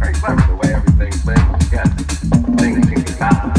very clever the way everything blends together. Things seem to balance.